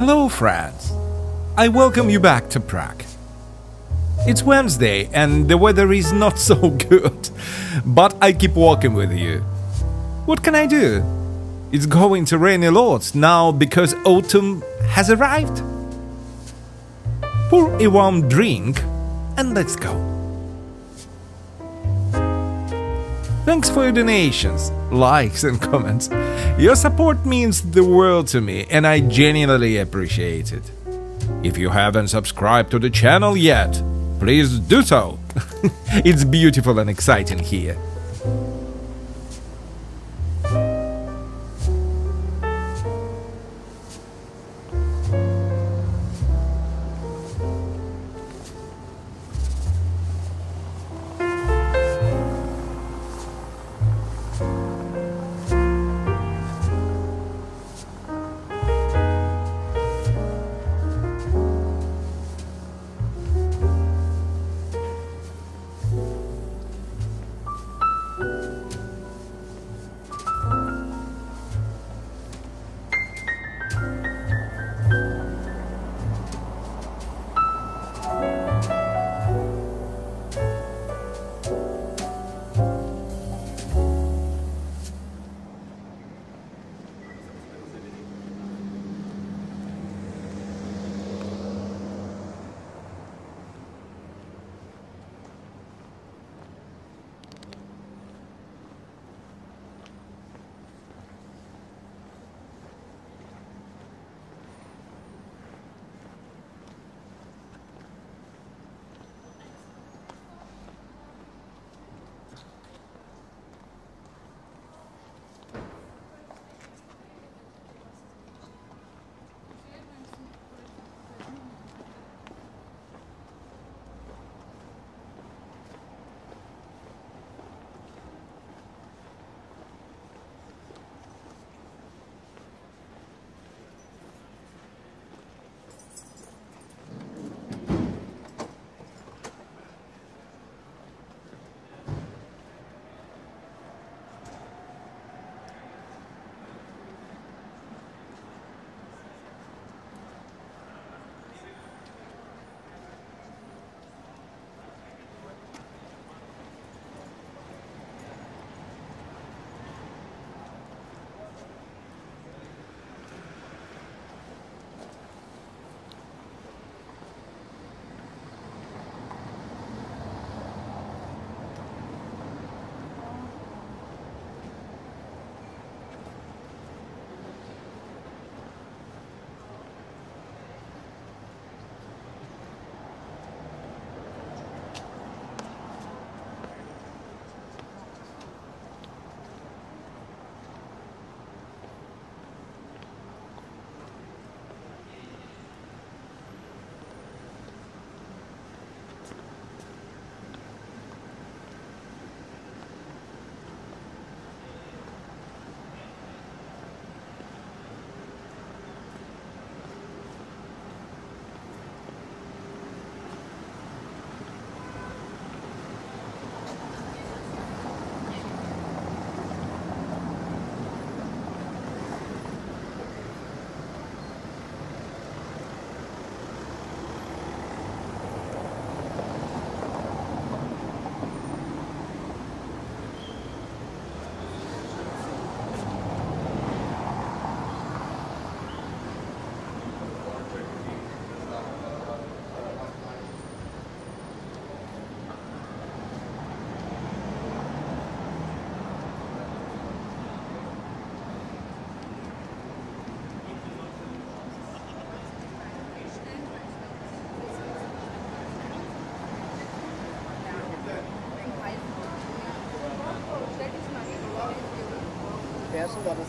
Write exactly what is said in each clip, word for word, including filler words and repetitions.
Hello, friends! I welcome you back to Prague. It's Wednesday and the weather is not so good, but I keep walking with you. What can I do? It's going to rain a lot now because autumn has arrived. Pour a warm drink and let's go. Thanks for your donations, likes and comments. Your support means the world to me and I genuinely appreciate it. If you haven't subscribed to the channel yet, please do so. It's beautiful and exciting here. That is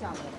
How do I?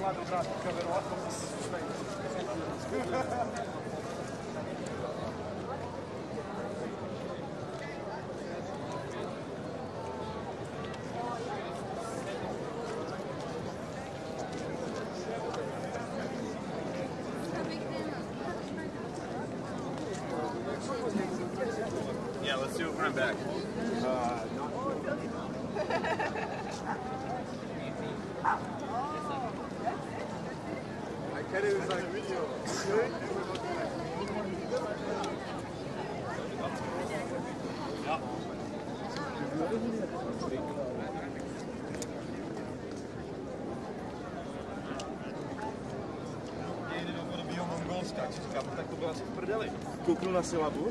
Yeah, let's do it when I'm back. Uh, I can't even like video. Říkám, tak to bylo asi v prdeli. Kouknu na syllabu.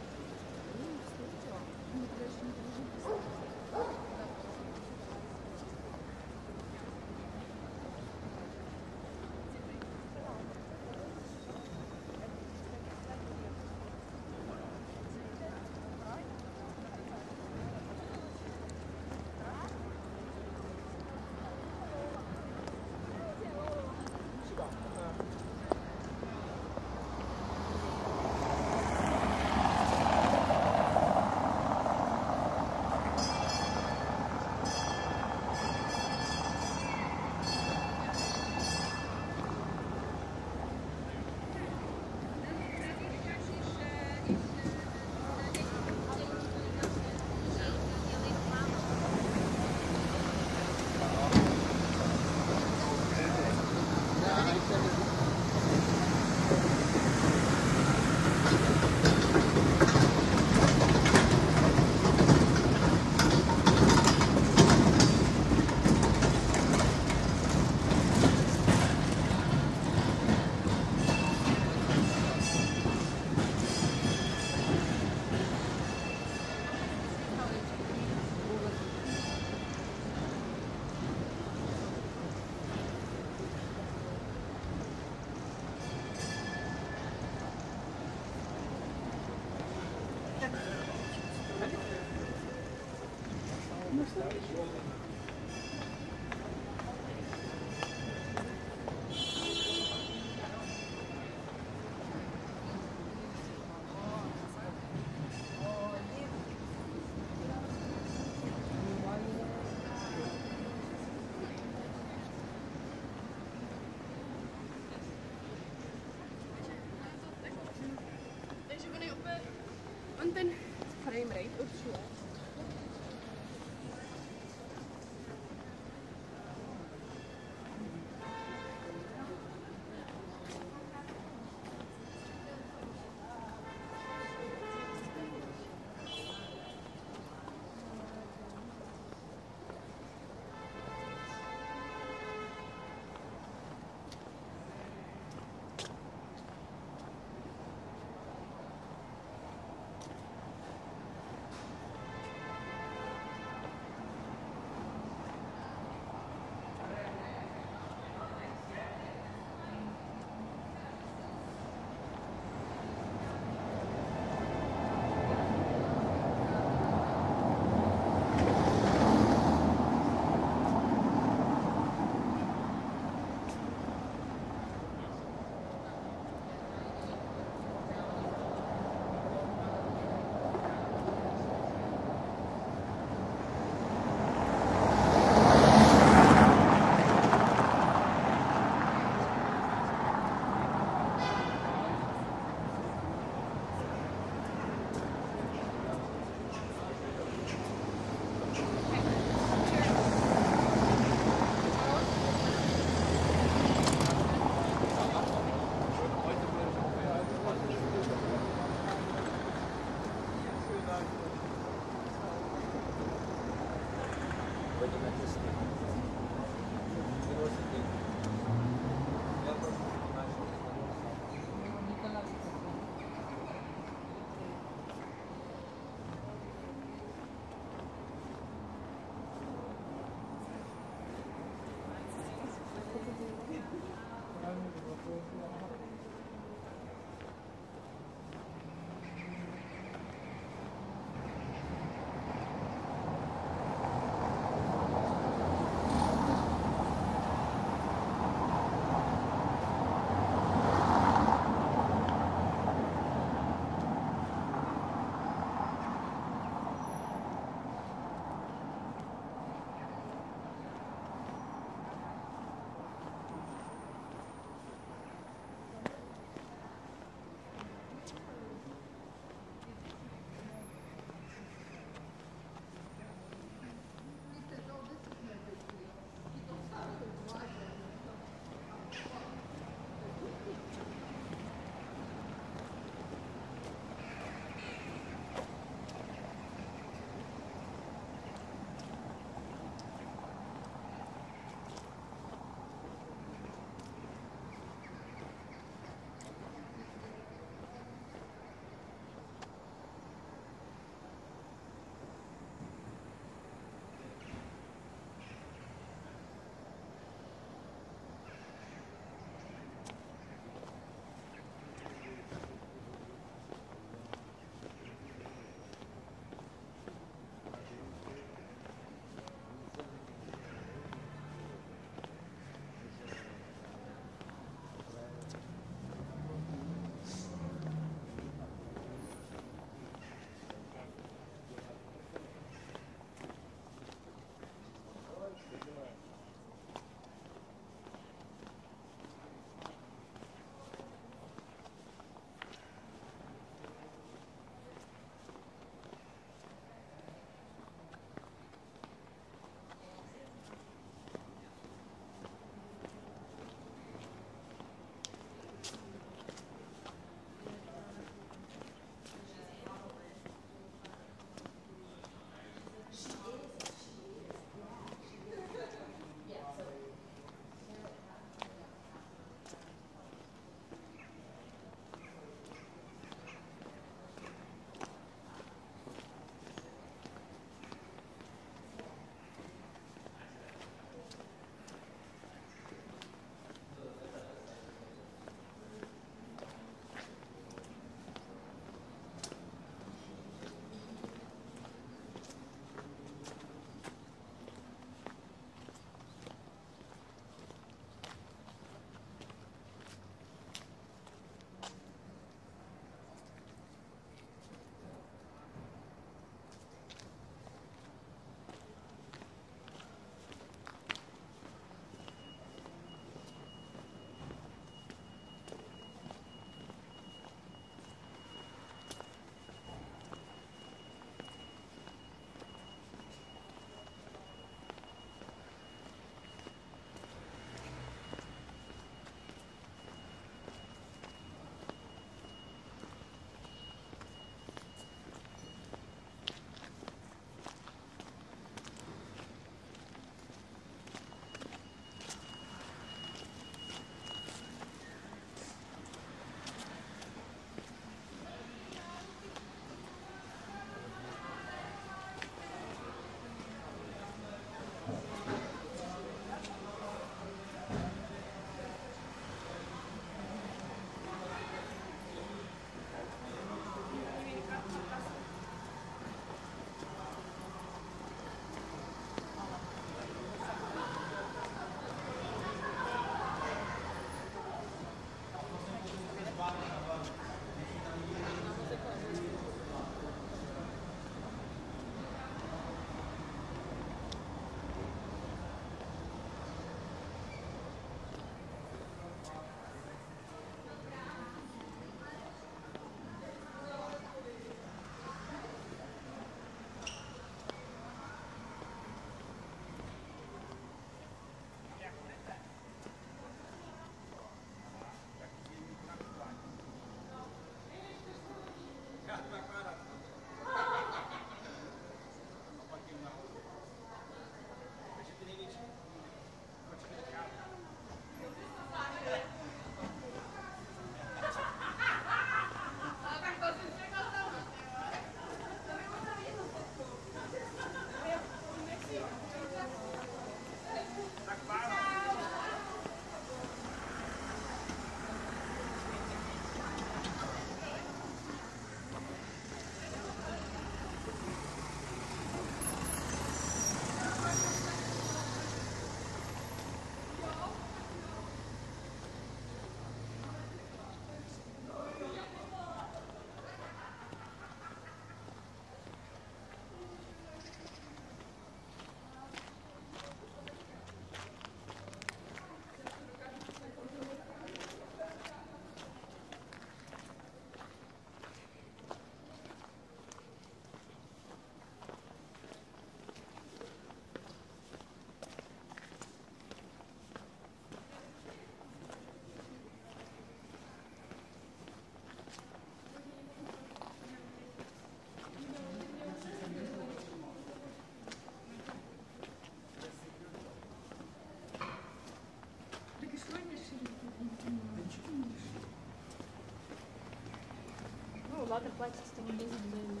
Praga pode estar um